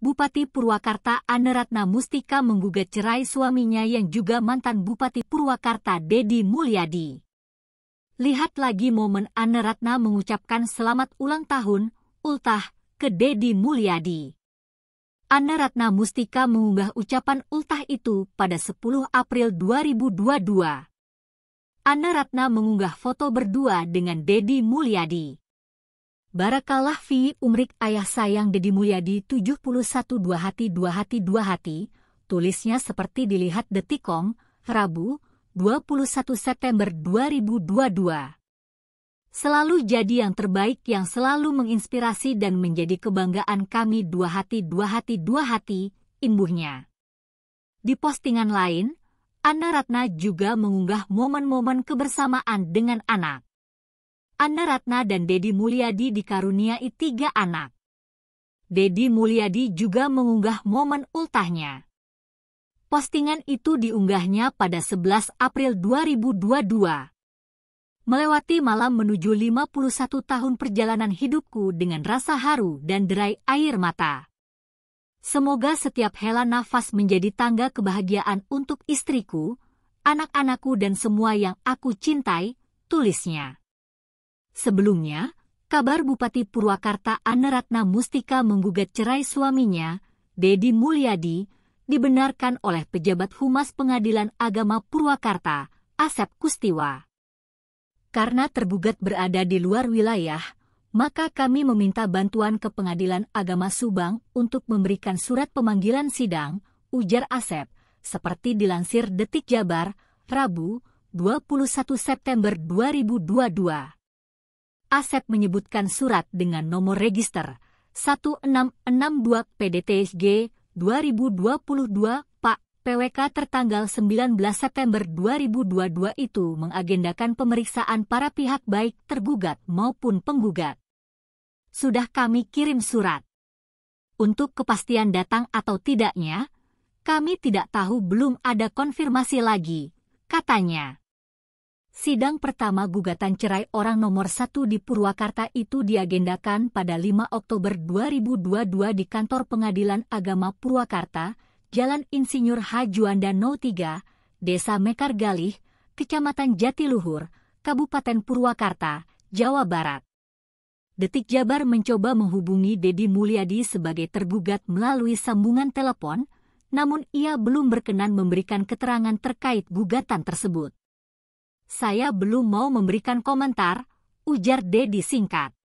Bupati Purwakarta Anne Ratna Mustika menggugat cerai suaminya yang juga mantan Bupati Purwakarta Dedi Mulyadi. Lihat lagi momen Anne Ratna mengucapkan selamat ulang tahun, ultah, ke Dedi Mulyadi. Anne Ratna Mustika mengunggah ucapan ultah itu pada 10 April 2022. Anne Ratna mengunggah foto berdua dengan Dedi Mulyadi. Barakallah fi umrik ayah sayang Dedi Mulyadi 71 2 hati 2 hati 2 hati, tulisnya seperti dilihat Detikom, Rabu, 21 September 2022. Selalu jadi yang terbaik yang selalu menginspirasi dan menjadi kebanggaan kami 2 hati 2 hati 2 hati, imbuhnya. Di postingan lain, Anne Ratna juga mengunggah momen-momen kebersamaan dengan anak. Anne Ratna dan Dedi Mulyadi dikaruniai 3 anak. Dedi Mulyadi juga mengunggah momen ultahnya. Postingan itu diunggahnya pada 11 April 2022. Melewati malam menuju 51 tahun perjalanan hidupku dengan rasa haru dan derai air mata. Semoga setiap hela nafas menjadi tangga kebahagiaan untuk istriku, anak-anakku dan semua yang aku cintai, tulisnya. Sebelumnya, kabar Bupati Purwakarta Anne Ratna Mustika menggugat cerai suaminya, Dedi Mulyadi, dibenarkan oleh pejabat Humas Pengadilan Agama Purwakarta, Asep Kustiwa. Karena tergugat berada di luar wilayah, maka kami meminta bantuan ke Pengadilan Agama Subang untuk memberikan surat pemanggilan sidang, ujar Asep, seperti dilansir Detik Jabar, Rabu, 21 September 2022. Asep menyebutkan surat dengan nomor register 1662 PDTSG 2022, Pak PWK tertanggal 19 September 2022 itu mengagendakan pemeriksaan para pihak baik tergugat maupun penggugat. Sudah kami kirim surat. Untuk kepastian datang atau tidaknya, kami tidak tahu, belum ada konfirmasi lagi, katanya. Sidang pertama gugatan cerai orang nomor 1 di Purwakarta itu diagendakan pada 5 Oktober 2022 di kantor Pengadilan Agama Purwakarta, Jalan Insinyur Hajuanda No. 3, Desa Mekargalih, Kecamatan Jatiluhur, Kabupaten Purwakarta, Jawa Barat. Detik Jabar mencoba menghubungi Dedi Mulyadi sebagai tergugat melalui sambungan telepon, namun ia belum berkenan memberikan keterangan terkait gugatan tersebut. Saya belum mau memberikan komentar, ujar Dedi singkat.